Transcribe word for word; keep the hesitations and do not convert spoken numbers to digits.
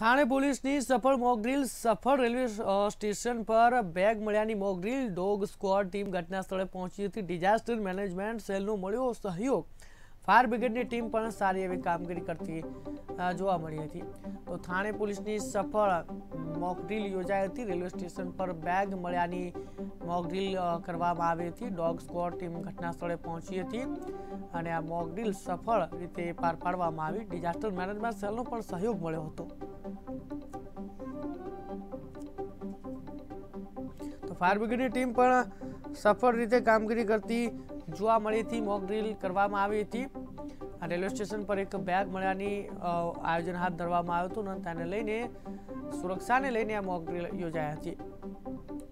थाने police की सफल mock drill. सफल रेलवे स्टेशन पर बेग मळ्यानी मॉकड्रिल। डॉग स्क्वॉड टीम घटना स्थले पहुंची थी। डिजास्टर मैनेजमेंट सेल नो मळ्यो सहयोग। फायर ब्रिगेड की टीम पर सारी एवं कामगीरी करती जोवा मळी हती। तो थाने पुलिस की सफल मॉकड्रिल योजाई थी। रेलवे स्टेशन पर बेग मळ्यानी मॉकड्रिल करवामां आवी हती। डॉग स्क्वॉड टीम घटना स्थले पहुंची थी और आ मॉकड्रिल सफल रीते पार पाडवामां आवी। डिजास्टर मैनेजमेंट सेल नो पण सहयोग मळ्यो हतो। तो फायर ब्रिगेड की टीम पर सफल रीते कामगीरी करती जोवा मळी थी। मॉकड्रिल करवामां आवी हती। रेलवे स्टेशन पर एक बेग मळ्यानी आयोजन हाथ धरवामां आव्युं हतुं। सुरक्षा ने लईने आ मॉकड्रिल योजाई हती।